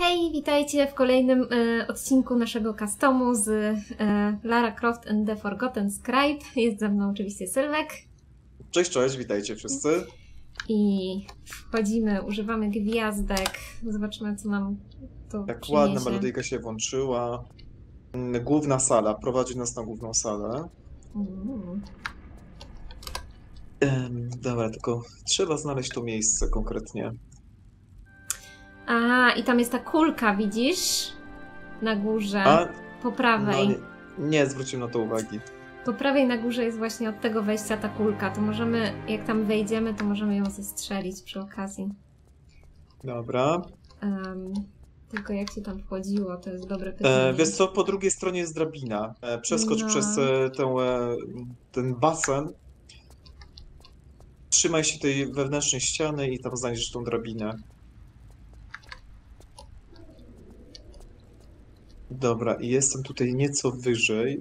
Hej, witajcie w kolejnym odcinku naszego customu z Lara Croft and the Forgotten Scribe. Jest ze mną oczywiście Sylwek. Cześć, cześć, witajcie wszyscy. I wchodzimy, używamy gwiazdek. Zobaczymy, co nam to tak przyniesie. Ładna melodyjka się włączyła. Główna sala, prowadzi nas na główną salę. Dobra, tylko trzeba znaleźć to miejsce konkretnie. Aha, i tam jest ta kulka, widzisz? Na górze, po prawej. No, nie zwróciłem na to uwagi. Po prawej na górze jest właśnie od tego wejścia ta kulka. To możemy, jak tam wejdziemy, to możemy ją zestrzelić przy okazji. Dobra. Tylko jak się tam wchodziło, to jest dobre pytanie. Wiesz co, po drugiej stronie jest drabina. Przeskocz przez ten basen. Trzymaj się tej wewnętrznej ściany i tam znajdziesz tą drabinę. Dobra, i jestem tutaj nieco wyżej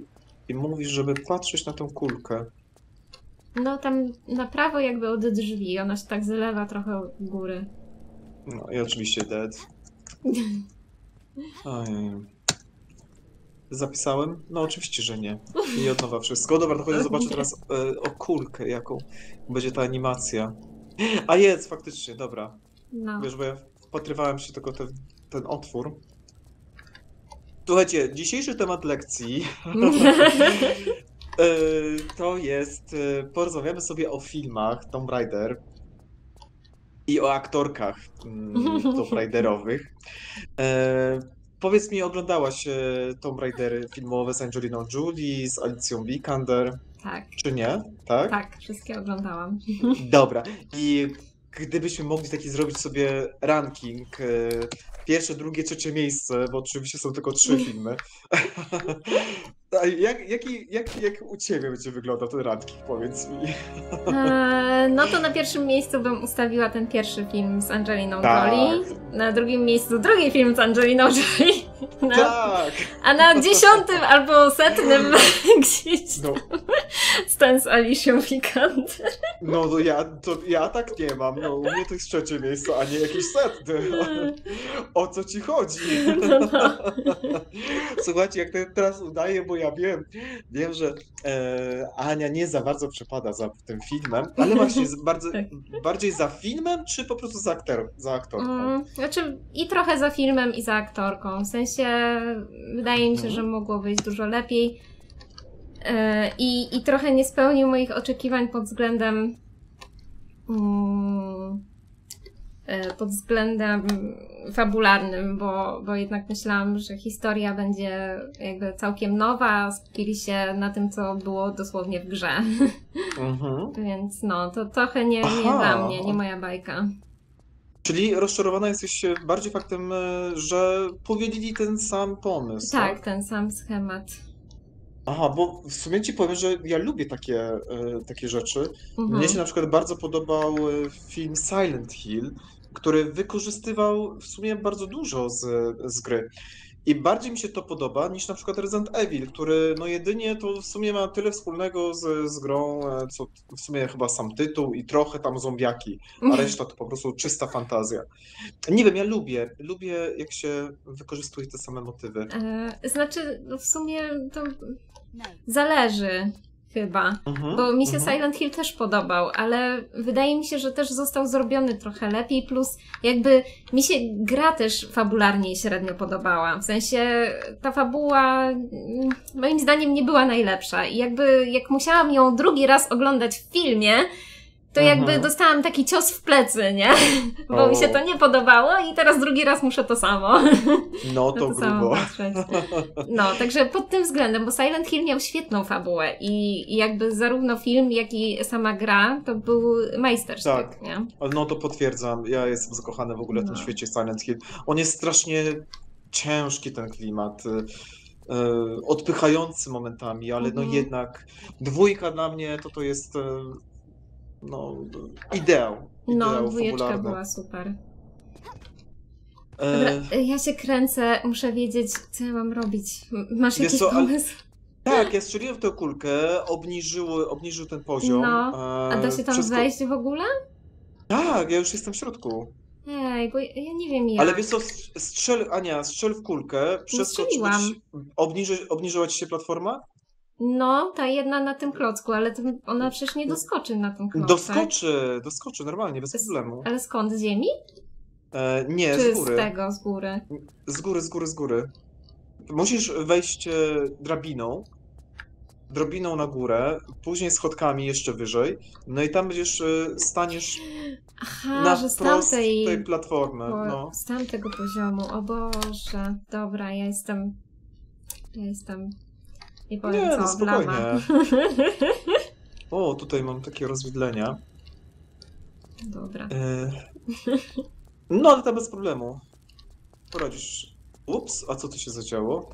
i mówisz, żeby patrzeć na tą kulkę. No tam na prawo jakby od drzwi, ona się tak zlewa trochę od góry. No i oczywiście dead. Ojej. Zapisałem? No oczywiście, że nie. I od nowa wszystko. Dobra, to chodź zobaczę teraz o kulkę, jaką będzie ta animacja. A jest, faktycznie, dobra. No. Wiesz, bo ja wpatrywałem się tylko ten otwór. Słuchajcie, dzisiejszy temat lekcji to jest, porozmawiamy sobie o filmach Tomb Raider i o aktorkach Tomb Raiderowych. Powiedz mi, oglądałaś Tomb Raidery filmowe z Angeliną Jolie, z Alicją Vikander? Tak. Czy nie? Tak? Tak, wszystkie oglądałam. Dobra. I gdybyśmy mogli taki zrobić sobie ranking, pierwsze, drugie, trzecie miejsce, bo oczywiście są tylko trzy filmy. jak u ciebie będzie wyglądał ten ranking, powiedz mi? No to na pierwszym miejscu bym ustawiła ten pierwszy film z Angeliną Jolie. Na drugim miejscu drugi film z Angeliną Jolie. Tak. A na dziesiątym albo setnym gdzieś no. Stan z Alicią Vikander. No to ja tak nie mam. No, u mnie to jest trzecie miejsce, a nie jakieś setne. O co ci chodzi? No. Słuchajcie, jak to teraz udaje, bo ja wiem, że Ania nie za bardzo przepada za tym filmem, ale właśnie bardziej za filmem, czy po prostu za aktorką? Znaczy i trochę za filmem, i za aktorką. W sensie wydaje mi się, że mogło wyjść dużo lepiej i trochę nie spełnił moich oczekiwań pod względem fabularnym, bo jednak myślałam, że historia będzie jakby całkiem nowa, skupili się na tym, co było dosłownie w grze. Więc no, to trochę nie dla mnie, nie moja bajka. Czyli rozczarowana jesteś bardziej faktem, że powielili ten sam pomysł. Tak, ten sam schemat. Aha, bo w sumie ci powiem, że ja lubię takie rzeczy. Mnie się na przykład bardzo podobał film Silent Hill, który wykorzystywał w sumie bardzo dużo z gry. I bardziej mi się to podoba niż na przykład Resident Evil, który no jedynie to w sumie ma tyle wspólnego z grą, co w sumie chyba sam tytuł i trochę tam zombiaki, a reszta to po prostu czysta fantazja. Nie wiem, ja lubię jak się wykorzystuje te same motywy. Znaczy w sumie to zależy chyba, bo mi się Silent Hill też podobał, ale wydaje mi się, że też został zrobiony trochę lepiej, plus jakby mi się gra też fabularnie średnio podobała, w sensie ta fabuła moim zdaniem nie była najlepsza i jakby jak musiałam ją drugi raz oglądać w filmie, to jakby dostałam taki cios w plecy, nie? Bo mi się to nie podobało i teraz drugi raz muszę to samo. No to grubo. No, także pod tym względem, bo Silent Hill miał świetną fabułę i jakby zarówno film, jak i sama gra, to był majstersztyk, tak. Nie? No to potwierdzam, ja jestem zakochany w ogóle w tym świecie Silent Hill. On jest strasznie ciężki, ten klimat. Odpychający momentami, ale no jednak dwójka dla mnie to jest... No, ideał dwójeczka była super. Dobra, ja się kręcę, muszę wiedzieć, co ja mam robić. Masz jakiś pomysł? Tak, ja strzeliłem w tę kulkę, obniżył ten poziom. No, a da się tam wejść w ogóle? Tak, ja już jestem w środku. Ej, bo ja nie wiem jak. Ale wiesz co, strzel, Ania, strzel w kulkę, przeskoczyłam. Obniżyła ci się platforma? No, ta jedna na tym klocku, ale ona przecież nie doskoczy na tym klocku. Doskoczy normalnie, bez problemu. Ale skąd, z ziemi? Nie, czy z góry. Z tego, z góry? Z góry. Musisz wejść drobiną na górę, później schodkami jeszcze wyżej, no i tam będziesz, staniesz na prostej platformy. No. Z tamtego poziomu, o Boże, dobra, ja jestem, nie powiem nie, co, no spokojnie. O, tutaj mam takie rozwidlenia. Dobra. No, ale tam bez problemu. Poradzisz. Ups, a co tu się zadziało?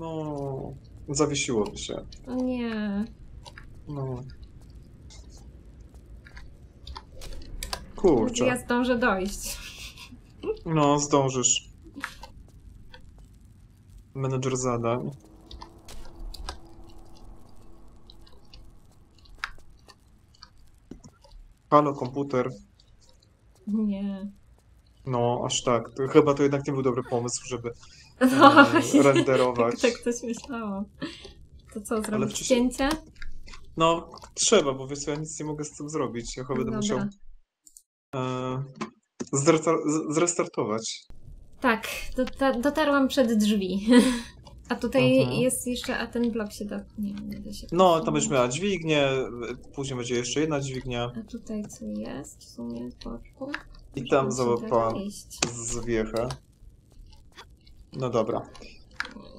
No, zawiesiłoby się. O nie. No. Kurczę. Ja zdążę dojść. No, zdążysz. Menedżer zadań. Halo, komputer. Nie. No, aż tak. Chyba to jednak nie był dobry pomysł, żeby renderować. Tak coś myślało. To co, zrobić cięcie? No, trzeba, bo wiesz, ja nic nie mogę z tym zrobić. Ja chyba będę musiał zrestartować. Tak, dotarłam przed drzwi. A tutaj jest jeszcze, a ten blok się nie da się... No, tam będziesz miała dźwignię, później będzie jeszcze jedna dźwignia. A tutaj co jest w sumie w boczku? I tam załapałam zwiechę. No dobra.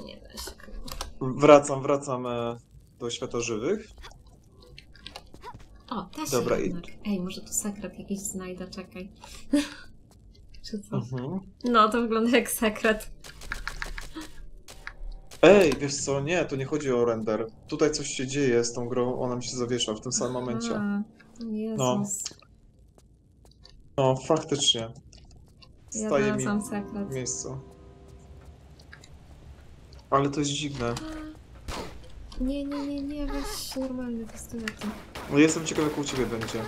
Nie da się. Wracam do świata żywych. O, też dobra, Ej, może tu sekret jakiś znajdę, czekaj. Czy co? No, to wygląda jak sekret. Ej, wiesz co, nie, to nie chodzi o render. Tutaj coś się dzieje z tą grą, ona mi się zawiesza w tym samym momencie. Jezus. No, faktycznie. Staje mi w miejscu. Ale to jest dziwne. Nie, weź normalny pistolet. No jestem ciekawa, jak u ciebie będzie.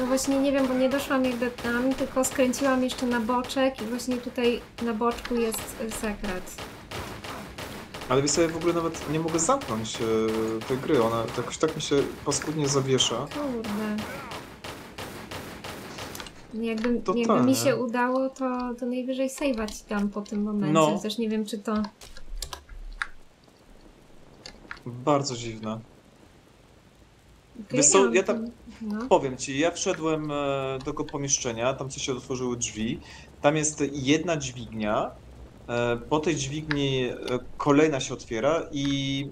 No właśnie nie wiem, bo nie doszłam jakby tam, tylko skręciłam jeszcze na boczek i właśnie tutaj na boczku jest sekret. Ale wiesz, ja w ogóle nawet nie mogę zamknąć tej gry, ona jakoś tak mi się paskudnie zawiesza. Kurde. Jakby mi się udało, to najwyżej save'ać tam po tym momencie. No. Też nie wiem, czy to... Bardzo dziwne. Okay, wiesz co, ja tam... Powiem ci, ja wszedłem do tego pomieszczenia, tam co się otworzyły drzwi. Tam jest jedna dźwignia. Po tej dźwigni kolejna się otwiera i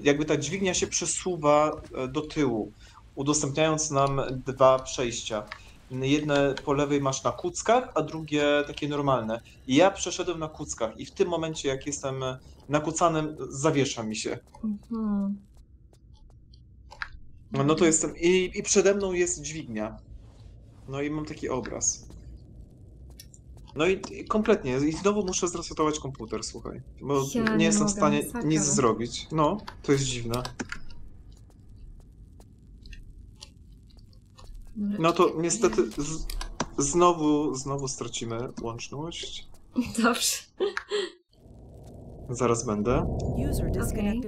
jakby ta dźwignia się przesuwa do tyłu, udostępniając nam dwa przejścia. Jedne po lewej masz na kuckach, a drugie takie normalne. I ja przeszedłem na kuckach i w tym momencie, jak jestem na kucanym, zawiesza mi się. No to jestem i przede mną jest dźwignia. No i mam taki obraz. No i kompletnie, i znowu muszę zresetować komputer, słuchaj. Bo ja nie jestem w stanie nic zrobić. No, to jest dziwne. No to niestety znowu stracimy łączność. Dobrze. Zaraz będę. Okay.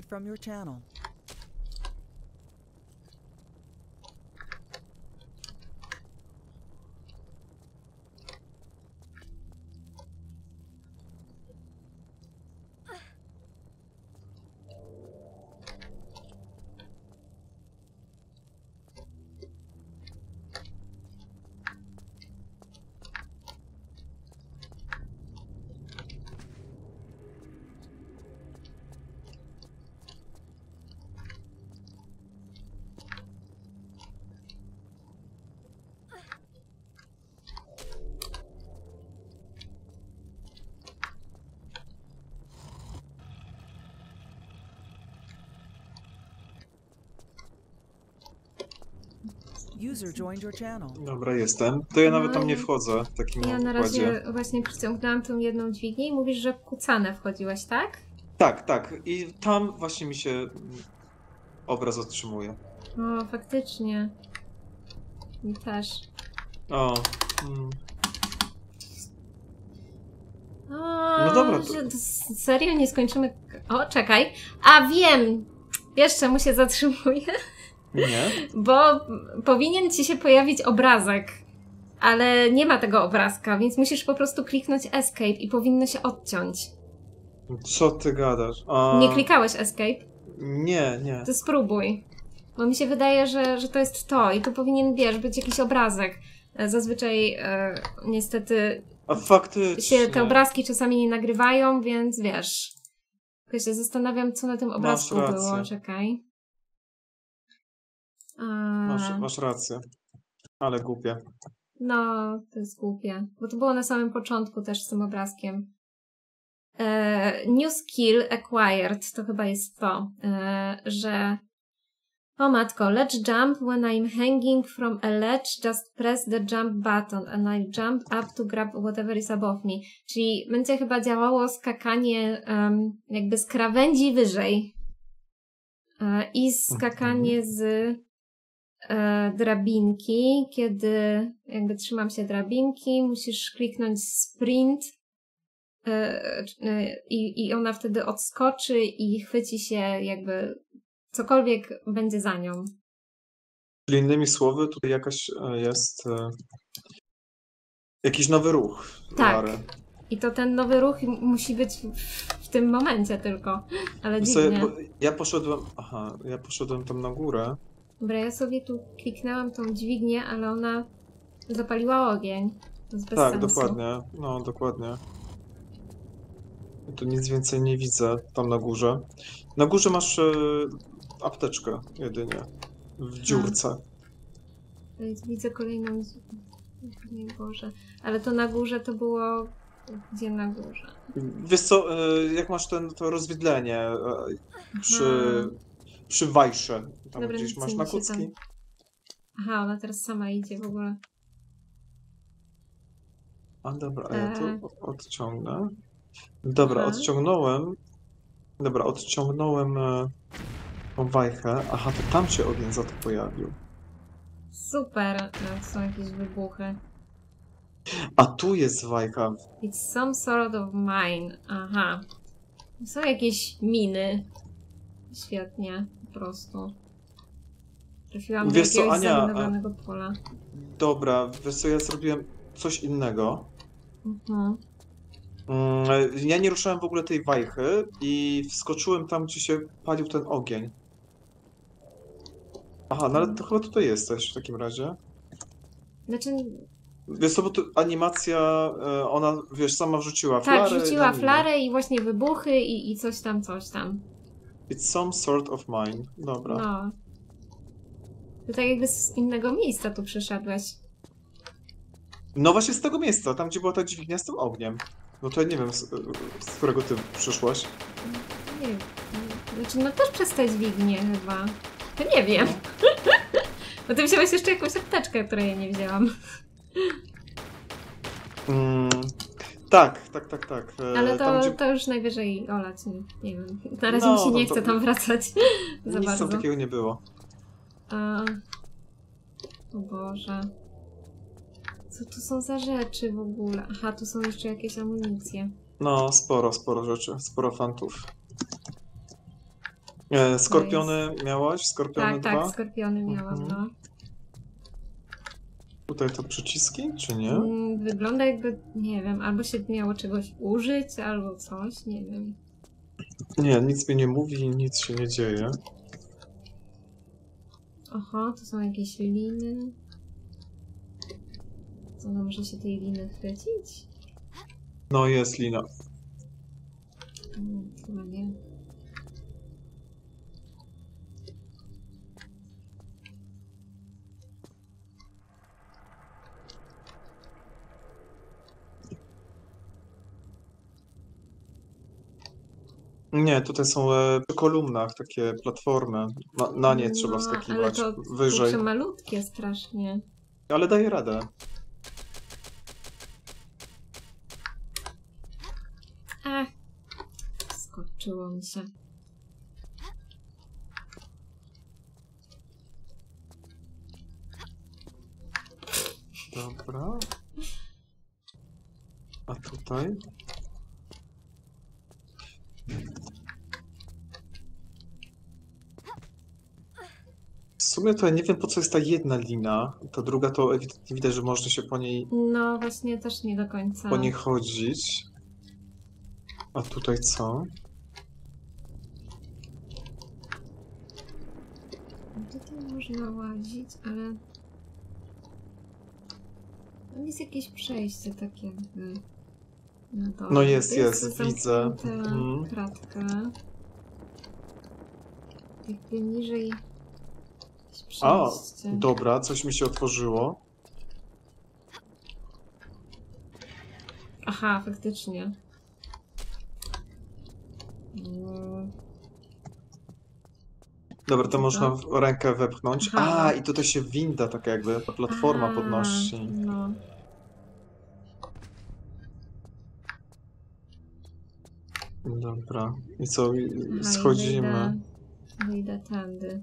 Dobra, jestem. To ja nawet tam nie wchodzę w takim układzie. Ja na razie właśnie przyciągnęłam tą jedną dźwignię i mówisz, że kucane wchodziłaś, tak? Tak. I tam właśnie mi się obraz otrzymuje. O, faktycznie. Mi też. O, O, no dobra. To... Serio? Nie skończymy... O, czekaj. A wiem! Wiesz, czemu się zatrzymuję? Nie. Bo powinien ci się pojawić obrazek, ale nie ma tego obrazka, więc musisz po prostu kliknąć escape i powinno się odciąć. Co ty gadasz? A... Nie klikałeś escape? Nie, nie. To spróbuj. Bo mi się wydaje, że to jest to i tu powinien, wiesz, być jakiś obrazek. Zazwyczaj niestety się te obrazki czasami nie nagrywają, więc wiesz. Tylko się zastanawiam, co na tym obrazku było. Czekaj. A... Masz rację. Ale głupie. No, to jest głupie. Bo to było na samym początku też z tym obrazkiem. New skill acquired, to chyba jest to, że... O matko, let's jump when I'm hanging from a ledge, just press the jump button and I jump up to grab whatever is above me. Czyli będzie chyba działało skakanie jakby z krawędzi wyżej i skakanie z drabinki, kiedy jakby trzymam się drabinki, musisz kliknąć sprint i ona wtedy odskoczy i chwyci się jakby cokolwiek będzie za nią. Czyli innymi słowy, tutaj jakaś jest jakiś nowy ruch. Tak. Lary. I to ten nowy ruch musi być w tym momencie tylko. Ale no dziwnie. Sobie, ja poszedłem tam na górę. Dobra, ja sobie tu kliknęłam tą dźwignię, ale ona zapaliła ogień. To jest bez sensu. Dokładnie. No, dokładnie. Tu nic więcej nie widzę tam na górze. Na górze masz apteczkę jedynie. W dziurce. Widzę kolejną... Boże. Ale to na górze to było... Gdzie na górze? Wiesz co, jak masz to rozwidlenie przy wajsze. Tam dobra, gdzieś masz nakucki. Tam... Aha, ona teraz sama idzie w ogóle. A dobra, a ja to odciągnę. Dobra, odciągnąłem tą wajchę. Aha, to tam się ogień za to pojawił. Super, no, są jakieś wybuchy. A tu jest wajcha. It's some sort of mine. Aha. Są jakieś miny. Świetnie, po prostu. Trafiłam do jakiegoś zaminowanego pola. Dobra, wiesz co, ja zrobiłem coś innego. Mhm. Ja nie ruszałem w ogóle tej wajchy i wskoczyłem tam, gdzie się palił ten ogień. Aha, no ale to chyba tutaj jesteś w takim razie. Znaczy... Wiesz co, bo tu animacja, ona, wiesz, sama wrzuciła flarę. Tak, wrzuciła flarę i właśnie wybuchy i coś tam, coś tam. It's some sort of mine. Dobra. No. To tak jakby z innego miejsca tu przyszedłeś. No właśnie z tego miejsca, tam gdzie była ta dźwignia z tym ogniem. No to ja nie wiem, z którego ty przyszłaś. Nie wiem. Znaczy, no też przez tę dźwignię chyba. To nie wiem. Bo ty wziąłeś jeszcze jakąś apteczkę, której ja nie wzięłam. Tak. Ale to, tam, gdzie... to już najwyżej olać, nie wiem. Na razie mi się nie chce tam wracać za nic bardzo. Nic takiego nie było. O Boże. Co tu są za rzeczy w ogóle? Aha, tu są jeszcze jakieś amunicje. No, sporo rzeczy. Sporo fantów. Skorpiony miałaś? Skorpiony tak, 2? Tak, skorpiony miałam, no. Tutaj to przyciski, czy nie? Wygląda jakby, nie wiem, albo się miało czegoś użyć, albo coś, nie wiem. Nie, nic mi nie mówi, nic się nie dzieje. Aha, tu są jakieś liny. Co, ona może się tej liny chwycić? No, jest lina. Chyba nie. Nie, tutaj są przy kolumnach takie platformy. Na nie trzeba wskakiwać wyżej. Ale to malutkie strasznie. Ale daje radę. Ach, skoczyło mi się. Dobra. A tutaj? W sumie to ja nie wiem, po co jest ta jedna lina. Ta druga to ewidentnie widać, że można się po niej... No właśnie, też nie do końca. Po niej chodzić. A tutaj co? Tutaj można łazić, ale... Tam jest jakieś przejście takie jakby... No, no jest, widzę. Kratkę. Jakby niżej... A, dobra, coś mi się otworzyło. Aha, faktycznie. Dobra, to można rękę wepchnąć. Aha. A, i tutaj się winda taka jakby, ta platforma podnosi. No. Dobra, i co? Schodzimy. Wyjdę tędy.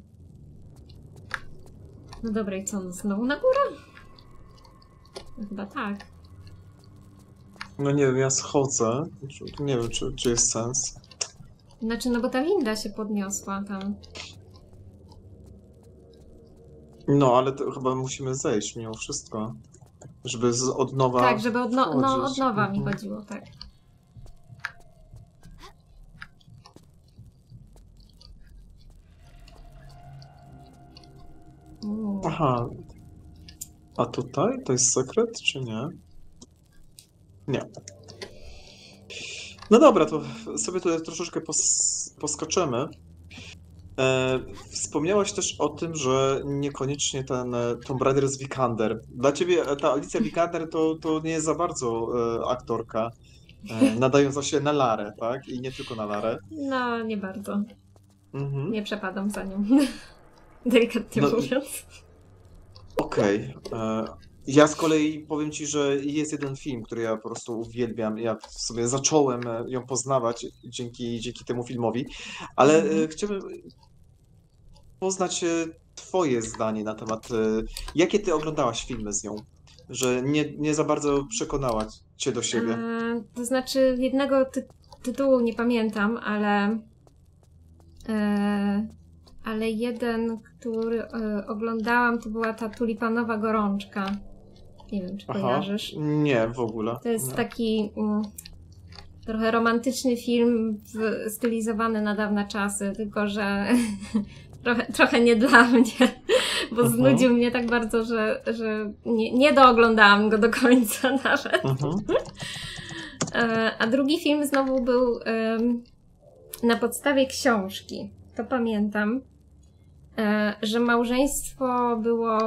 No dobra, i co? No znowu na górę? Chyba tak. No nie wiem, ja schodzę. Nie wiem, czy jest sens. Znaczy, no bo ta winda się podniosła tam. No, ale to chyba musimy zejść mimo wszystko. Żeby od nowa. Tak, żeby od nowa mi chodziło, tak. Aha. A tutaj? To jest sekret, czy nie? Nie. No dobra, to sobie tutaj troszeczkę poskoczymy. Wspomniałaś też o tym, że niekoniecznie ten Tomb Raider jest Vikander. Dla ciebie ta Alicja Vikander to nie jest za bardzo aktorka nadająca się na Larę, tak? I nie tylko na Larę. No, nie bardzo. Mhm. Nie przepadam za nią. Delikatnie mówiąc. Okej. Ja z kolei powiem ci, że jest jeden film, który ja po prostu uwielbiam. Ja sobie zacząłem ją poznawać dzięki temu filmowi, ale chciałbym poznać twoje zdanie na temat, jakie ty oglądałaś filmy z nią, że nie za bardzo przekonała cię do siebie. To znaczy jednego tytułu nie pamiętam, ale... Ale jeden, który oglądałam, to była ta Tulipanowa Gorączka. Nie wiem, czy kojarzysz? Nie, w ogóle. To jest taki trochę romantyczny film stylizowany na dawne czasy, tylko że trochę nie dla mnie, bo znudził mnie tak bardzo, że nie dooglądałam go do końca nawet. A drugi film znowu był na podstawie książki. To pamiętam, że małżeństwo było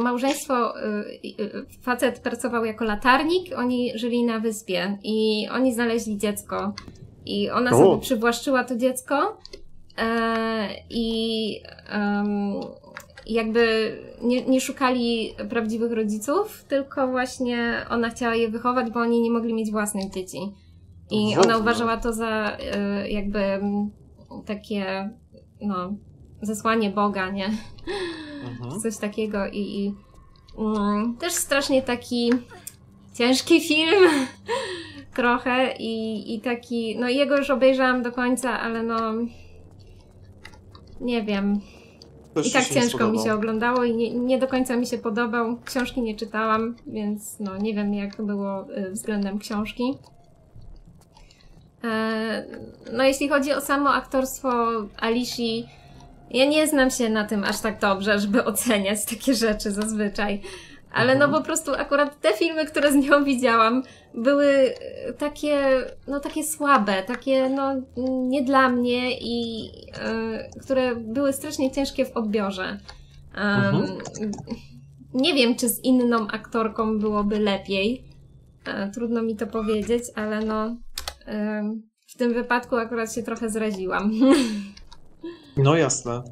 małżeństwo, facet pracował jako latarnik, oni żyli na wyspie i oni znaleźli dziecko i ona sobie przywłaszczyła to dziecko i jakby nie szukali prawdziwych rodziców, tylko właśnie ona chciała je wychować, bo oni nie mogli mieć własnych dzieci. I ona uważała to za jakby takie, no, zesłanie Boga, nie? Coś takiego i też strasznie taki ciężki film trochę i taki, no jego już obejrzałam do końca, ale no, nie wiem. I tak ciężko mi się oglądało i nie do końca mi się podobał. Książki nie czytałam, więc no nie wiem jak było względem książki. No jeśli chodzi o samo aktorstwo Alicii, ja nie znam się na tym aż tak dobrze, żeby oceniać takie rzeczy zazwyczaj, ale no po prostu akurat te filmy, które z nią widziałam, były takie słabe, takie no nie dla mnie i które były strasznie ciężkie w odbiorze. Nie wiem, czy z inną aktorką byłoby lepiej, trudno mi to powiedzieć, ale no w tym wypadku akurat się trochę zraziłam. No jasne.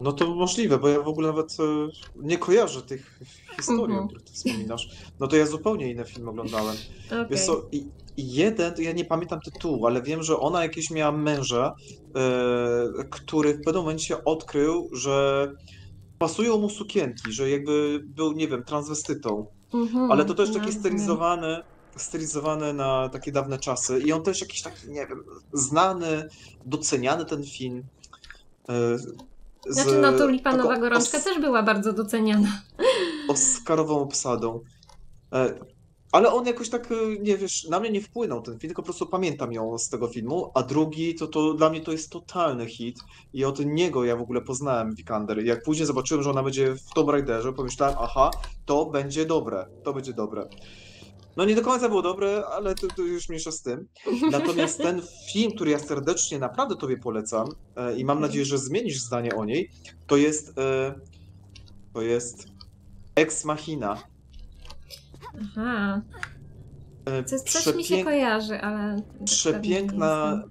No to możliwe, bo ja w ogóle nawet nie kojarzę tych historii, o których ty wspominasz. No to ja zupełnie inne filmy oglądałem. Okay. Wiesz co, jeden, ja nie pamiętam tytułu, ale wiem, że ona jakieś miała męża, który w pewnym momencie odkrył, że pasują mu sukienki, że jakby był, nie wiem, transwestytą. Ale to też taki stylizowane na takie dawne czasy i on też jakiś taki, nie wiem, znany, doceniany ten film. Znaczy no Tulipanowa Gorączka też była bardzo doceniana. Oscarową obsadą. Ale on jakoś tak, nie wiesz, na mnie nie wpłynął ten film, tylko po prostu pamiętam ją z tego filmu, a drugi, to dla mnie to jest totalny hit i od niego ja w ogóle poznałem Vikander. Jak później zobaczyłem, że ona będzie w Tomb Raiderze, pomyślałem, aha, to będzie dobre, to będzie dobre. No nie do końca było dobre, ale to już mniejsza z tym. Natomiast ten film, który ja serdecznie naprawdę tobie polecam i mam nadzieję, że zmienisz zdanie o niej, to jest Ex Machina. Aha. Coś mi się kojarzy, ale...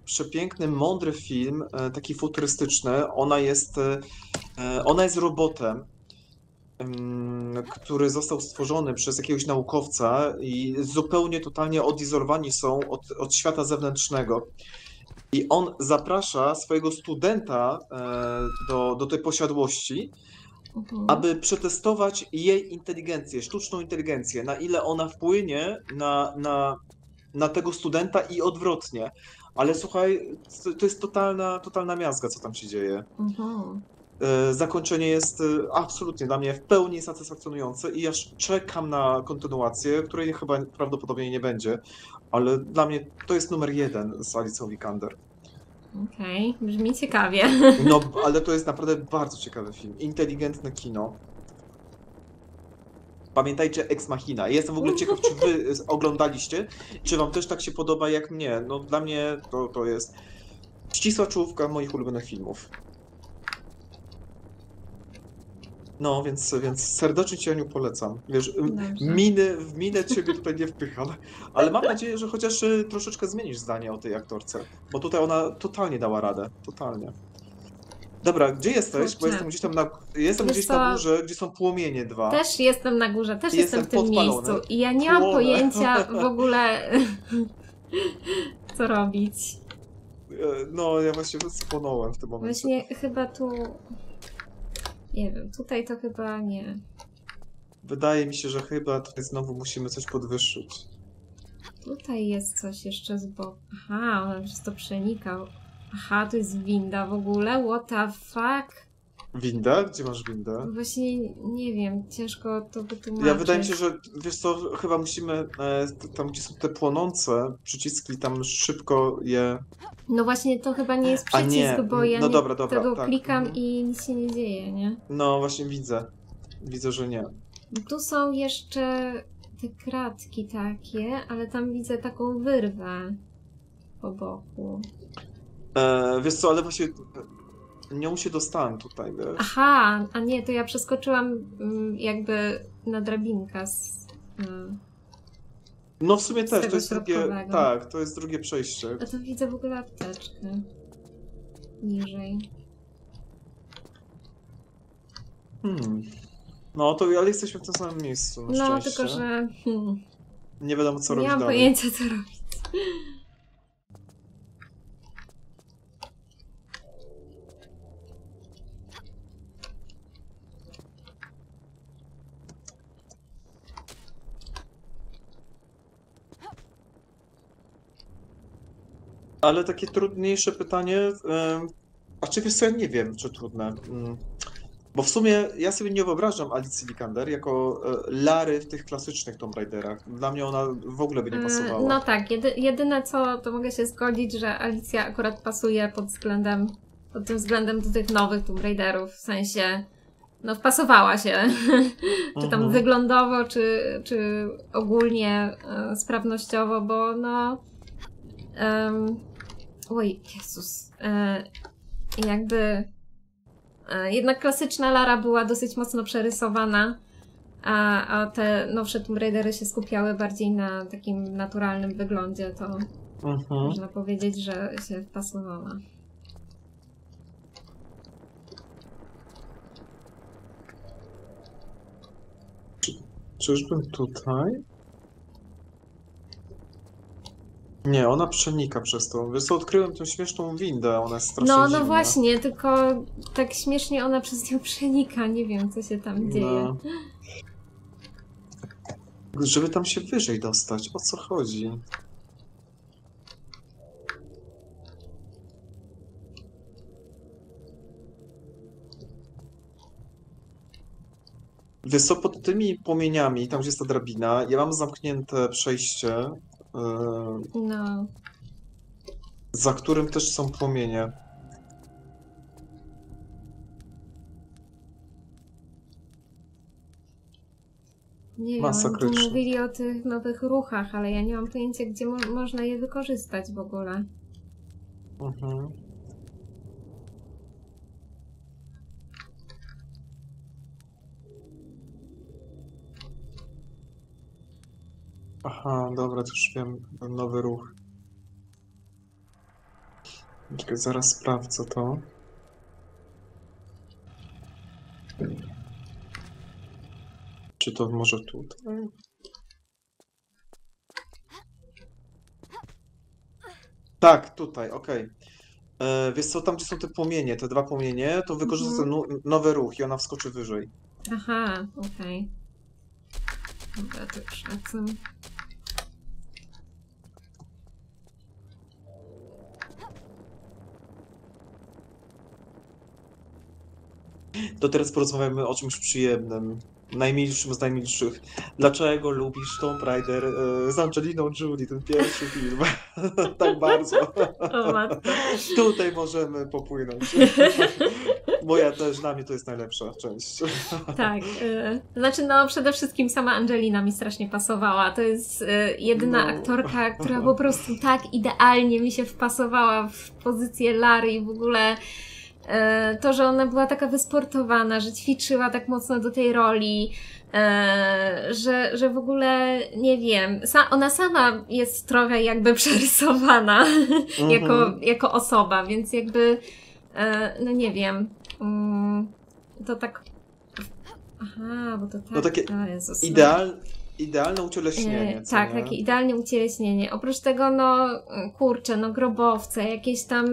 Przepiękny, mądry film, taki futurystyczny. Ona jest robotem, który został stworzony przez jakiegoś naukowca i zupełnie, totalnie odizolowani są od świata zewnętrznego. I on zaprasza swojego studenta do tej posiadłości, aby przetestować jej inteligencję, sztuczną inteligencję, na ile ona wpłynie na tego studenta i odwrotnie. Ale słuchaj, to jest totalna miazga, co tam się dzieje. Zakończenie jest absolutnie dla mnie w pełni satysfakcjonujące i aż czekam na kontynuację, której chyba prawdopodobnie nie będzie, ale dla mnie to jest numer 1 z Alicją Vikander. Okej, brzmi ciekawie. No, ale to jest naprawdę bardzo ciekawy film. Inteligentne kino. Pamiętajcie Ex Machina. Jestem w ogóle ciekaw, czy wy oglądaliście, czy wam też tak się podoba jak mnie. No dla mnie to jest ścisła czołówka moich ulubionych filmów. No, więc serdecznie cię, Aniu, polecam. Wiesz, w minę ciebie tutaj nie wpycham, ale mam nadzieję, że chociaż troszeczkę zmienisz zdanie o tej aktorce, bo tutaj ona totalnie dała radę, totalnie. Dobra, gdzie jesteś? Kurczę. Bo jestem gdzieś tam na górze, gdzie są płomienie 2. Też jestem na górze, też jestem w tym podpalony. Miejscu i ja nie mam pojęcia w ogóle, co robić. No, ja właśnie spłonąłem w tym momencie. Właśnie chyba tu... Nie wiem, tutaj to chyba nie. Wydaje mi się, że chyba tutaj znowu musimy coś podwyższyć. Tutaj jest coś jeszcze z boku. Aha, on przez to przenikał. Aha, tu jest winda w ogóle. What the fuck? Winda? Gdzie masz windę? Właśnie nie wiem, ciężko to wytłumaczyć. Ja wydaje mi się, że wiesz co, chyba musimy tam, gdzie są te płonące przyciski, tam szybko je... No właśnie, to chyba nie jest przycisk, bo ja no dobra, tego tak. Klikam i nic się nie dzieje, nie? No właśnie widzę, że nie. Tu są jeszcze te kratki takie, ale tam widzę taką wyrwę po boku. Wiesz co, ale właśnie... Nią się dostałem tutaj, wiesz? Aha, a nie, to ja przeskoczyłam jakby na drabinkę z... No w sumie też, to jest drugie... Tak, to jest drugie przejście. A to widzę w ogóle apteczkę. Niżej. No to, ale jesteśmy w tym samym miejscu, na szczęście. Tylko że... Nie wiadomo, co robić dalej. Nie mam pojęcia, co robić. Ale takie trudniejsze pytanie, a czy wiesz co, ja nie wiem, czy trudne, bo w sumie ja sobie nie wyobrażam Alicji Vikander jako Lary w tych klasycznych Tomb Raiderach. Dla mnie ona w ogóle by nie pasowała. No tak, jedyne co, to mogę się zgodzić, że Alicja akurat pasuje pod tym względem do tych nowych Tomb Raiderów, w sensie, no wpasowała się, czy tam wyglądowo, czy ogólnie sprawnościowo, bo no... Oj, Jezus. Jednak klasyczna Lara była dosyć mocno przerysowana, a te nowsze Tomb Raidery się skupiały bardziej na takim naturalnym wyglądzie, to można powiedzieć, że się wpasowała. Czyżbym tutaj? Nie, ona przenika przez to. Wiesz co, odkryłem tę śmieszną windę, ona jest strasznie dziwna. No właśnie, tylko tak śmiesznie ona przez nią przenika, nie wiem, co się tam dzieje. żeby tam się wyżej dostać. O co chodzi? Wiesz co, pod tymi płomieniami, tam gdzie jest ta drabina, ja mam zamknięte przejście, no, za którym też są płomienie. Nie wiem, tu mówili o tych nowych ruchach, ale ja nie mam pojęcia, gdzie można je wykorzystać w ogóle. Mhm. Aha, dobra, to już wiem, nowy ruch. Czekaj, zaraz sprawdzę to. Czy to może tutaj? Tak, tutaj, okej. Okay. Wiesz co, tam gdzie są te płomienie, te dwa płomienie, to wykorzysta ten nowy ruch i ona wskoczy wyżej. Aha, okej. Okay. Dobra, to już lecę. To teraz porozmawiamy o czymś przyjemnym. Najmilszym z najmilszych. Dlaczego lubisz Tomb Raider z Angeliną Jolie, ten pierwszy film? Tak bardzo. O matko. Tutaj możemy popłynąć. Moja też, dla mnie to jest najlepsza część. Tak. Znaczy no przede wszystkim sama Angelina mi strasznie pasowała. To jest jedyna aktorka, która po prostu tak idealnie mi się wpasowała w pozycję Lary i w ogóle... To, że ona była taka wysportowana, że ćwiczyła tak mocno do tej roli, że w ogóle, nie wiem, ona sama jest trochę jakby przerysowana jako osoba, więc jakby, no nie wiem, to tak... Aha, bo to tak... No takie idealne ucieleśnienie. Tak, nie? Takie idealne ucieleśnienie. Oprócz tego, no kurczę, no grobowce, jakieś tam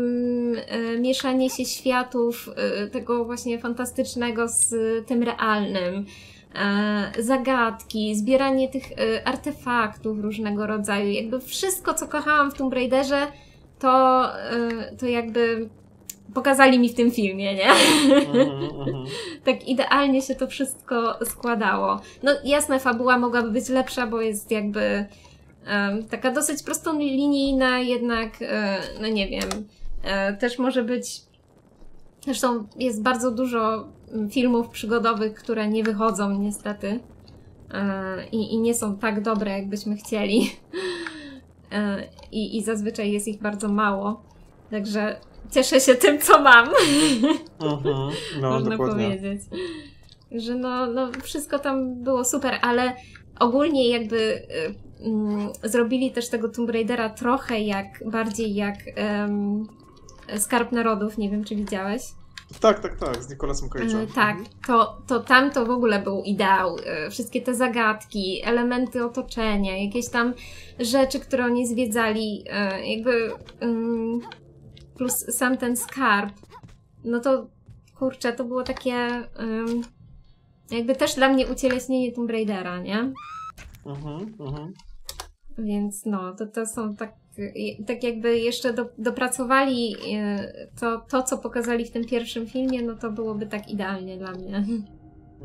mieszanie się światów tego właśnie fantastycznego z tym realnym. Zagadki, zbieranie tych artefaktów różnego rodzaju. Jakby wszystko, co kochałam w Tomb Raiderze, to jakby pokazali mi w tym filmie, nie? Tak idealnie się to wszystko składało. No jasne, fabuła mogłaby być lepsza, bo jest jakby taka dosyć prosto linijna, jednak no nie wiem, też może być... Zresztą jest bardzo dużo filmów przygodowych, które nie wychodzą niestety i nie są tak dobre, jakbyśmy chcieli. I zazwyczaj jest ich bardzo mało. Także cieszę się tym, co mam. No, można dokładnie powiedzieć. Że no, wszystko tam było super, ale ogólnie jakby zrobili też tego Tomb Raidera trochę bardziej jak Skarb Narodów, nie wiem, czy widziałeś? Tak, z Nicolasem Cage'em. Tak, to tam to w ogóle był ideał. Wszystkie te zagadki, elementy otoczenia, jakieś tam rzeczy, które oni zwiedzali, jakby... Plus sam ten skarb, no to kurczę, to było takie jakby też dla mnie ucieleśnienie Tomb Raidera, nie? Więc no, to są tak jakby jeszcze dopracowali to, co pokazali w tym pierwszym filmie, no to byłoby tak idealnie dla mnie.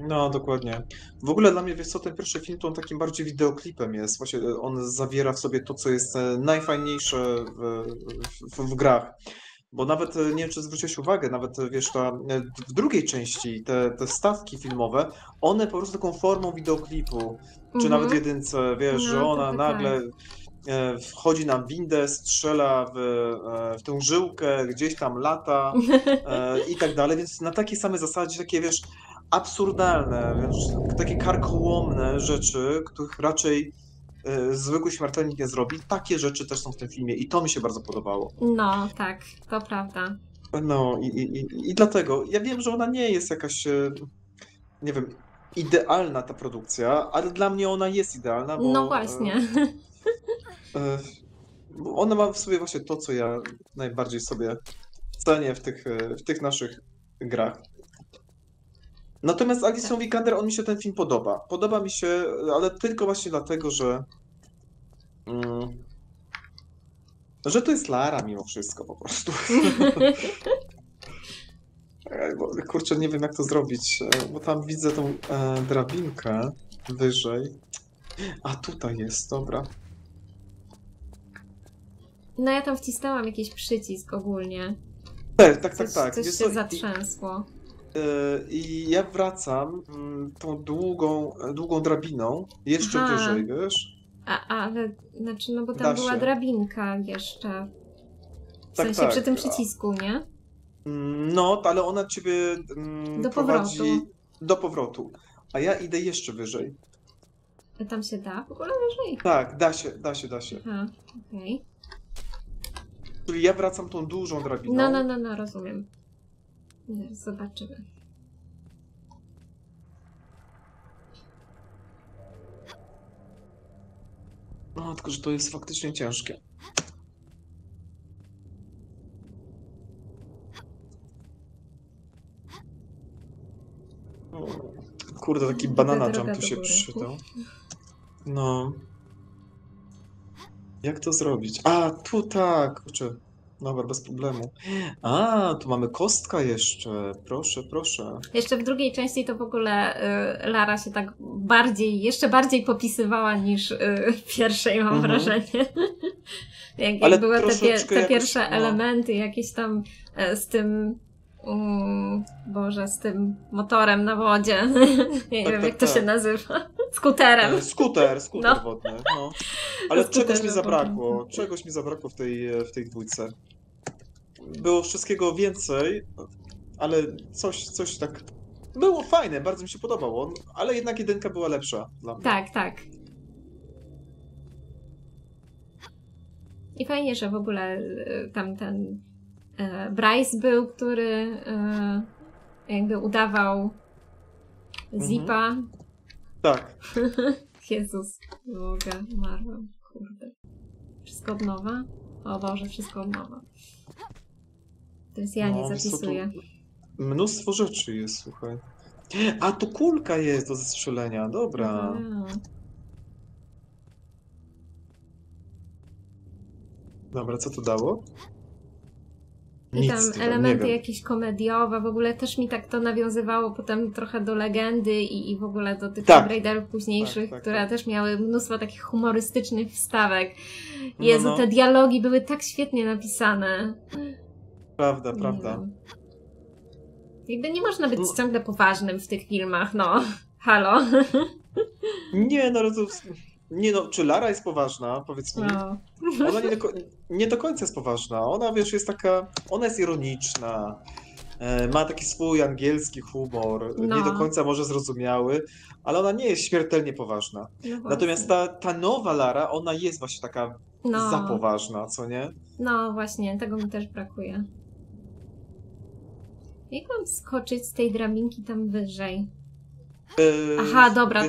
No, dokładnie. W ogóle dla mnie, wiesz co, ten pierwszy film to on takim bardziej wideoklipem jest. Właśnie on zawiera w sobie to, co jest najfajniejsze w grach. Bo nawet, nie wiem czy zwróciłeś uwagę, nawet wiesz, w drugiej części te wstawki filmowe, one po prostu taką formą wideoklipu. Czy nawet w jedynce, wiesz, że ona nagle... Wchodzi na windę, strzela w tę żyłkę, gdzieś tam lata i tak dalej, więc na takiej samej zasadzie takie, wiesz, absurdalne, wiesz, takie karkołomne rzeczy, których raczej zwykły śmiertelnik nie zrobi, takie rzeczy też są w tym filmie i to mi się bardzo podobało. No tak, to prawda. No i dlatego, ja wiem, że ona nie jest jakaś, nie wiem, idealna ta produkcja, ale dla mnie ona jest idealna, bo... No właśnie. Ona ma w sobie właśnie to, co ja najbardziej sobie cenię w tych naszych grach. Natomiast Alicia Vikander, on mi się ten film podoba. Podoba mi się, ale tylko właśnie dlatego, że to jest Lara mimo wszystko po prostu. Kurczę, nie wiem jak to zrobić, bo tam widzę tą drabinkę wyżej. A tutaj jest, dobra. No ja tam wcisnęłam jakiś przycisk ogólnie. Tak. Coś się zatrzęsło. I ja wracam tą długą drabiną, jeszcze wyżej, wiesz? Ale, znaczy, no bo tam była drabinka jeszcze. W sensie przy tym przycisku, nie? No, ale ona ciebie prowadzi do powrotu. A ja idę jeszcze wyżej. A tam się da w ogóle wyżej? Tak, da się. Aha, okej. Czyli ja wracam tą dużą drabiną. No, rozumiem. Zobaczymy. No, tylko że to jest faktycznie ciężkie. O, kurde, taki banana jump tu się przydał. No. Jak to zrobić? A, tu tak, kurczę. Dobra, bez problemu. A, tu mamy kostka jeszcze. Proszę, proszę. Jeszcze w drugiej części to w ogóle Lara się tak jeszcze bardziej popisywała niż w pierwszej, mam wrażenie. jak były te pierwsze elementy jakieś tam z tym... Boże, z tym motorem na wodzie. Nie wiem, jak to się nazywa. Skuterem. Skuter no. Wodny. No. Ale czegoś mi zabrakło w tej dwójce. Było wszystkiego więcej, ale coś tak... Było fajne, bardzo mi się podobało, ale jednak jedynka była lepsza dla mnie. Tak. I fajnie, że w ogóle tam ten... Bryce był, który jakby udawał Zipa. Tak. Jezus, Boga, umarłam, kurde. Wszystko od nowa? O Boże, wszystko od nowa. To jest ja nie zapisuję. Mnóstwo rzeczy jest, słuchaj. A tu kulka jest do zestrzelenia, dobra. Dobra, co to dało? I tam elementy jakieś komediowe, w ogóle też mi tak to nawiązywało potem trochę do legendy i w ogóle do tych Tomb Raiderów późniejszych, które też miały mnóstwo takich humorystycznych wstawek. Jezu, te dialogi były tak świetnie napisane. Prawda. Jakby nie można być ciągle poważnym w tych filmach, no. Halo. Czy Lara jest poważna? Powiedz mi. No. Ona nie do końca jest poważna. Ona, wiesz, jest taka... Ona jest ironiczna. Ma taki swój angielski humor. No. Nie do końca może zrozumiały. Ale ona nie jest śmiertelnie poważna. No natomiast ta nowa Lara, ona jest właśnie taka za poważna, co nie? No właśnie, tego mi też brakuje. Jak mam skoczyć z tej drabinki tam wyżej? Aha, dobra,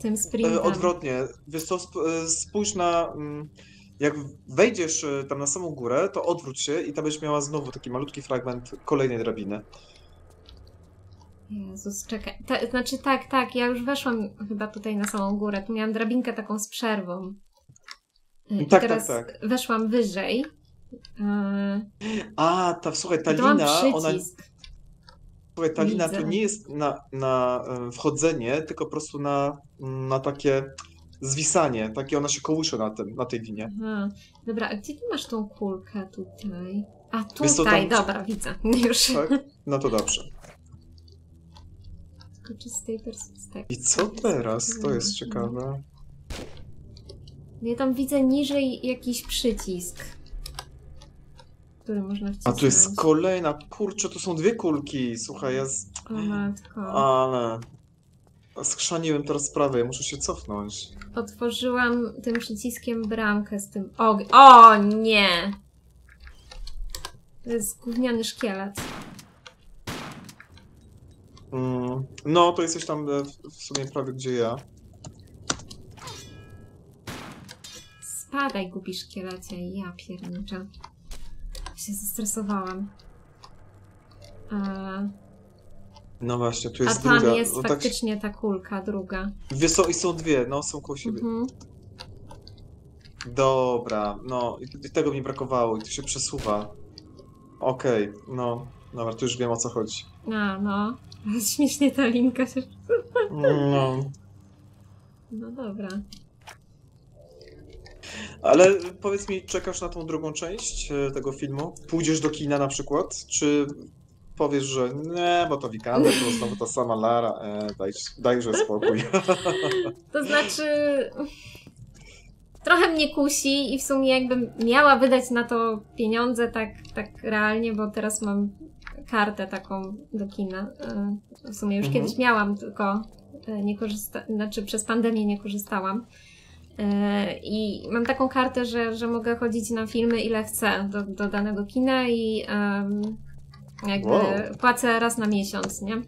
tym sprintem. Odwrotnie. Wiesz co, spójrz na... Jak wejdziesz tam na samą górę, to odwróć się i tam będziesz miała znowu taki malutki fragment kolejnej drabiny. Jezus, czekaj. Znaczy, ja już weszłam chyba tutaj na samą górę. Tu miałam drabinkę taką z przerwą. I teraz weszłam wyżej. Słuchaj, ta lina... Słuchaj, ta lina to nie jest na wchodzenie, tylko po prostu na takie zwisanie. Takie ona się kołysze na tej linie. Aha. Dobra, a gdzie ty masz tą kulkę tutaj? A tutaj, dobra, widzę. Już. Tak? No to dobrze. Skoczy z tej perspektywy. I co teraz? To jest ciekawe. Ja tam widzę niżej jakiś przycisk, który można wcisnąć. A tu jest kolejna, kurczę, to są dwie kulki, słuchaj, O matko. Ale... Skrzaniłem teraz sprawę, ja muszę się cofnąć. Otworzyłam tym przyciskiem bramkę z tym ogniem. O nie! To jest gówniany szkielet. No, to jesteś tam w sumie prawie gdzie ja. Spadaj, głupi szkielecie, ja pierniczę. Się zestresowałam. No właśnie, tu jest druga. A tam druga. Jest no, faktycznie tak... ta kulka druga. I są dwie, no są koło siebie. Mhm. Dobra, no i tego mi brakowało i tu się przesuwa. Okej, no, dobra, tu już wiem o co chodzi. A, no, śmiesznie ta linka się przesuwa. No. No dobra. Ale powiedz mi, czekasz na tą drugą część tego filmu? Pójdziesz do kina na przykład? Czy powiesz, że nie, bo to Vikander, to znowu ta sama Lara, dajże spokój. To znaczy... Trochę mnie kusi i w sumie jakbym miała wydać na to pieniądze tak realnie, bo teraz mam kartę taką do kina. W sumie już kiedyś miałam, tylko nie przez pandemię nie korzystałam. I mam taką kartę, że mogę chodzić na filmy ile chcę do danego kina i jakby płacę raz na miesiąc, nie?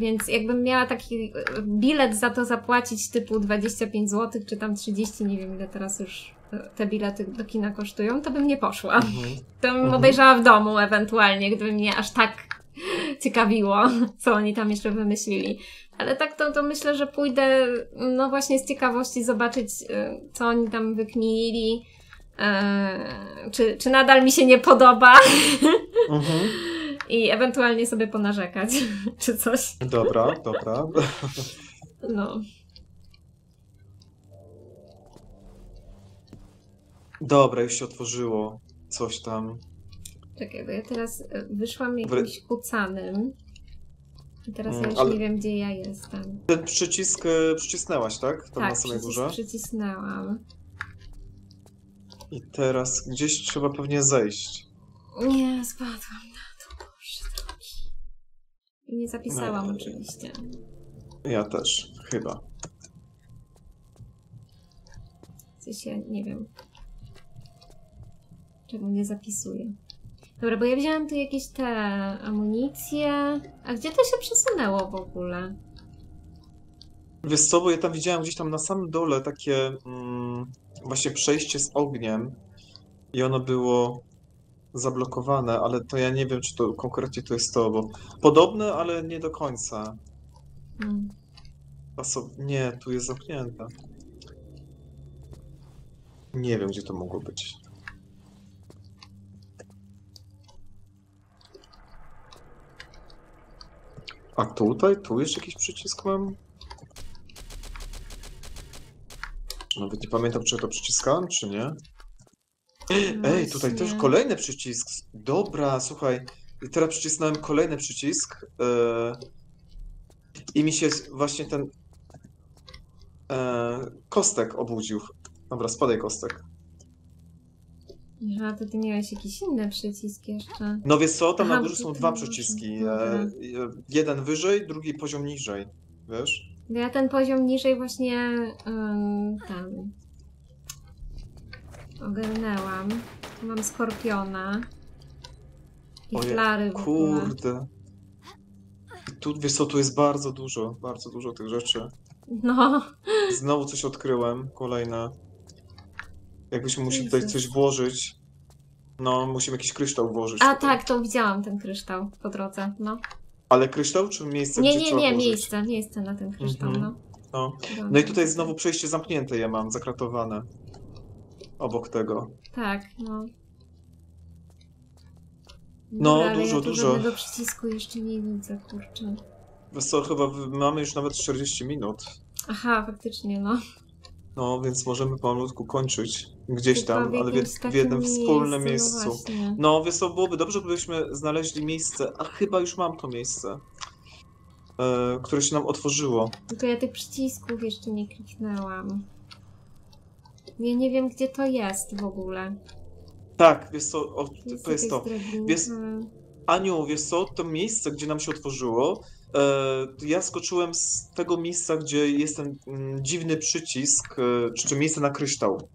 Więc jakbym miała taki bilet za to zapłacić typu 25 zł, czy tam 30, nie wiem ile teraz już te bilety do kina kosztują, to bym nie poszła. To bym obejrzała w domu ewentualnie, gdyby mnie aż tak ciekawiło, co oni tam jeszcze wymyślili. Ale tak to myślę, że pójdę no właśnie z ciekawości zobaczyć, co oni tam wykminili, czy nadal mi się nie podoba. I ewentualnie sobie ponarzekać, czy coś. Dobra, dobra. No. Dobra, już się otworzyło coś tam. Czekaj, bo ja teraz wyszłam jakimś kucanym. I teraz ja już nie wiem, gdzie ja jestem. Ten przycisk przycisnęłaś, tak? Tam tak, na samej górze? Tak, przycisnęłam. I teraz gdzieś trzeba pewnie zejść. Nie, spadłam. Nie zapisałam no, oczywiście. Ja też, chyba. Coś ja nie wiem, czego nie zapisuję. Dobra, bo ja wziąłem tu jakieś te amunicje. A gdzie to się przesunęło w ogóle? Wiesz co, bo ja tam widziałem gdzieś tam na samym dole takie właśnie przejście z ogniem i ono było... zablokowane, ale to ja nie wiem, czy to konkretnie to jest to, bo podobne, ale nie do końca. Nie, tu jest zamknięte. Nie wiem, gdzie to mogło być. A tutaj? Tu jeszcze jakiś przycisk mam? Nawet nie pamiętam, czy to przyciskałem, czy nie. Ej, tutaj też kolejny przycisk. Dobra, słuchaj. Teraz przycisnąłem kolejny przycisk. I mi się właśnie ten... kostek obudził. Dobra, spadaj kostek. A to ty miałeś jakiś inny przycisk jeszcze. No wiesz co, tam na górze są dwa przyciski. Jeden wyżej, drugi poziom niżej. Wiesz? Ja ten poziom niżej właśnie... tam... ogarnęłam. Tu mam skorpiona. I flary. Kurde. Tu, wiesz co, tu jest bardzo dużo tych rzeczy. No. Znowu coś odkryłem, kolejne. Jakbyśmy musieli tutaj coś włożyć. No, musimy jakiś kryształ włożyć. A tutaj. Tak, to widziałam ten kryształ po drodze, no. Ale kryształ czy miejsce, gdzie trzeba włożyć? Miejsce na ten kryształ, no i tutaj znowu przejście zamknięte ja mam, zakratowane. Obok tego. Tak, no. No, dużo. Tego przycisku jeszcze nie widzę, kurczę. Wiesz co, chyba mamy już nawet 40 minut. Aha, faktycznie, no. No, więc możemy pomalutku kończyć gdzieś tam, ale w jednym wspólnym miejscu. No, wiesz co, byłoby dobrze, gdybyśmy znaleźli miejsce, a chyba już mam to miejsce, które się nam otworzyło. Tylko ja tych przycisków jeszcze nie kliknęłam. Ja nie wiem, gdzie to jest w ogóle. Tak, wiesz co, to jest to. Wiesz, Aniu, wiesz co, to miejsce, gdzie nam się otworzyło, ja skoczyłem z tego miejsca, gdzie jest ten dziwny przycisk, czy miejsce na kryształ.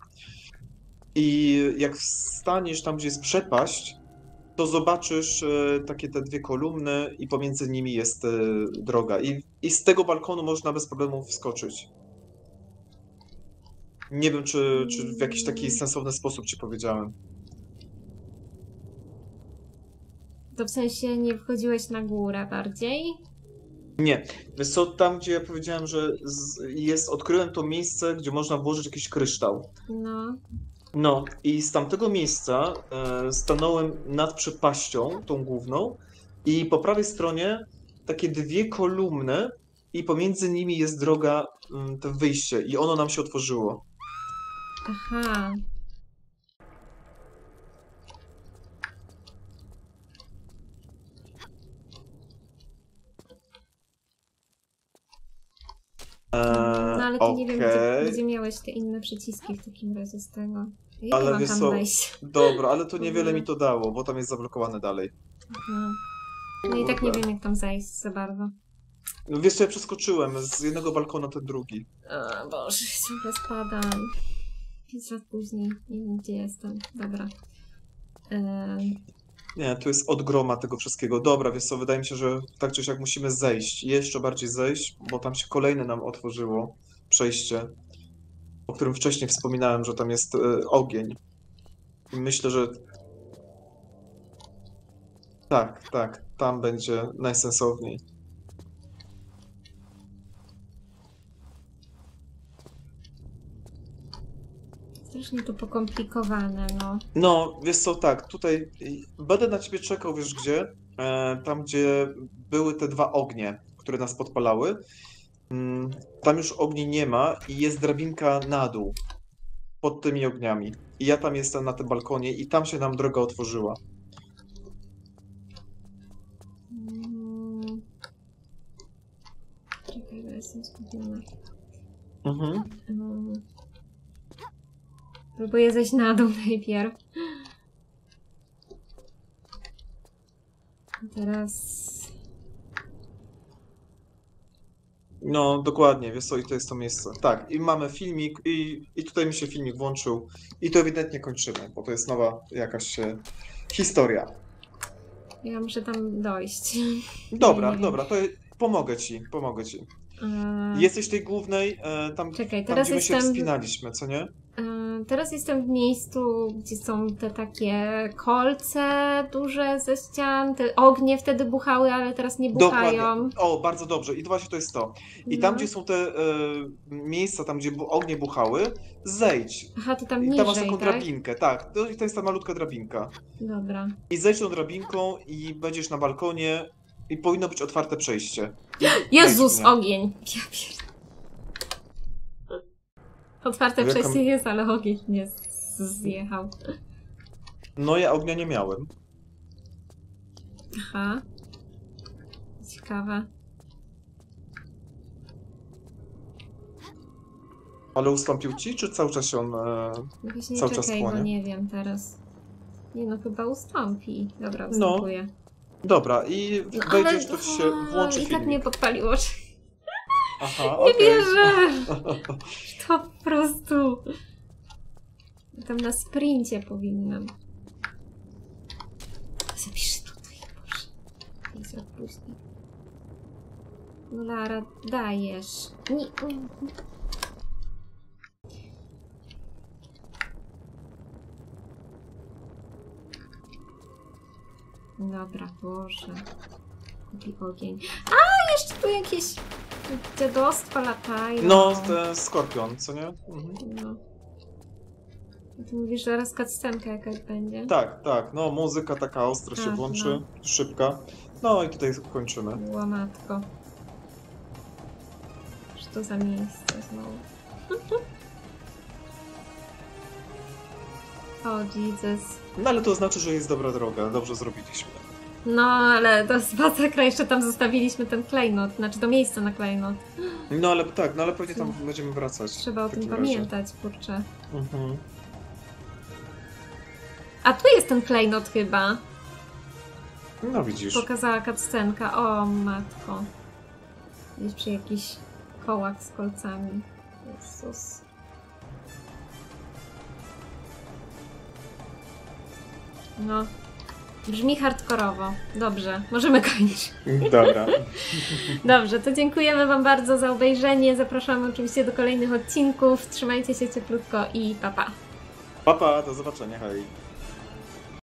I jak wstaniesz tam, gdzie jest przepaść, to zobaczysz takie te dwie kolumny i pomiędzy nimi jest droga. I z tego balkonu można bez problemu wskoczyć. Nie wiem, czy w jakiś taki sensowny sposób ci powiedziałem. To w sensie nie wchodziłeś na górę bardziej? Nie. Wiesz co, tam gdzie ja powiedziałem, że jest, odkryłem to miejsce, gdzie można włożyć jakiś kryształ. No. No i z tamtego miejsca stanąłem nad przepaścią, tą główną, i po prawej stronie takie dwie kolumny i pomiędzy nimi jest droga, to wyjście, i ono nam się otworzyło. Aha. No ale to okay. Nie wiem, gdzie miałeś te inne przyciski w takim razie z tego. Ja ale wiesz co, dobra, ale to niewiele mi to dało, bo tam jest zablokowane dalej. Aha. No i tak nie wiem, jak tam zajść za bardzo. No wiesz co, ja przeskoczyłem z jednego balkona ten drugi. A Boże, ciągle spadam. 5 lat później, nie wiem gdzie jestem. Dobra. Nie, tu jest od groma tego wszystkiego. Dobra, wiesz co, wydaje mi się, że tak czy siak musimy zejść. Jeszcze bardziej zejść, bo tam się kolejne nam otworzyło przejście, o którym wcześniej wspominałem, że tam jest ogień. I myślę, że... Tak, tak, tam będzie najsensowniej. Strasznie to pokomplikowane, no. No, wiesz co, tak, tutaj będę na ciebie czekał, wiesz gdzie? Tam, gdzie były te dwa ognie, które nas podpalały. Tam już ogni nie ma i jest drabinka na dół, pod tymi ogniami. I ja tam jestem na tym balkonie i tam się nam droga otworzyła. Czekaj, bo jestem skupiona. Mhm. Próbuję zejść na dół najpierw. I teraz... No, dokładnie, wiesz co, i to jest to miejsce. Tak, i mamy filmik, i tutaj mi się filmik włączył. I to ewidentnie kończymy, bo to jest nowa jakaś historia. Ja muszę tam dojść. Dobra, ja dobra, to pomogę ci, pomogę ci. Jesteś tej głównej, tam, czekaj, teraz tam gdzie my się wspinaliśmy, co nie? Teraz jestem w miejscu, gdzie są te takie kolce duże ze ścian, te ognie wtedy buchały, ale teraz nie buchają. Dokładnie. O, bardzo dobrze. I właśnie to jest to. I no. Tam, gdzie są te miejsca, tam gdzie ognie buchały, zejdź. Aha, to tam niżej, tam masz taką drabinkę, tak. I to jest ta malutka drabinka. Dobra. I zejdź tą drabinką i będziesz na balkonie i powinno być otwarte przejście. Jezus, ogień! Otwarte przejście jest, ale ogień mnie zjechał. No ja ognia nie miałem. Aha. Ciekawe. Ale ustąpił ci, czy cały czas się on właśnie cały czas płonie? Bo nie wiem teraz. Nie no, chyba ustąpi. Dobra, ustępuje. No. Dobra, i wejdziesz, to się włączy filmik. I tak mnie podpaliło. Aha, nie wierzę! To po prostu... Tam na sprincie powinnam. Zapiszę tutaj, Boże. I za później. No Lara, dajesz. Nie. Dobra, Boże. Kupi ogień. A, jeszcze tu jakieś... Dziadostwa latają. No, ten skorpion, co nie? Mhm. No. Ty mówisz, że zaraz cutscenka jakaś będzie. Tak, tak. No, muzyka taka ostra się włączy, no. Szybka. No i tutaj kończymy. Łamatko. Czy to za miejsce znowu? O, Jesus. No, ale to znaczy, że jest dobra droga. Dobrze zrobiliśmy. No, ale to spacakra, jeszcze tam zostawiliśmy ten klejnot, znaczy to miejsce na klejnot. No, ale tak, no ale pewnie tam będziemy wracać. Trzeba o tym pamiętać, kurczę. Mhm. A tu jest ten klejnot chyba. No widzisz. Pokazała cutscenka, o matko. Jest przy jakichś kołach z kolcami. Jezus. No. Brzmi hardkorowo. Dobrze, możemy kończyć. Dobra. Dobrze, to dziękujemy wam bardzo za obejrzenie. Zapraszamy oczywiście do kolejnych odcinków. Trzymajcie się cieplutko i pa pa. Pa pa, do zobaczenia, hej.